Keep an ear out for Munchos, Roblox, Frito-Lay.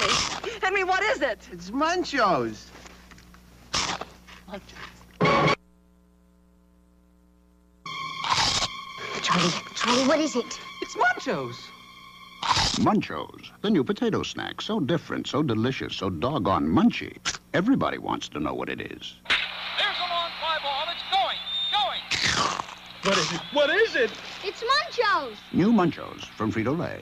Henry! Henry, what is it? It's Munchos. Munchos. Charlie, what is it? It's Munchos. Munchos, the new potato snack. So different, so delicious, so doggone munchy. Everybody wants to know what it is. There's a long fly ball. It's going. What is it? It's Munchos. New Munchos from Frito-Lay.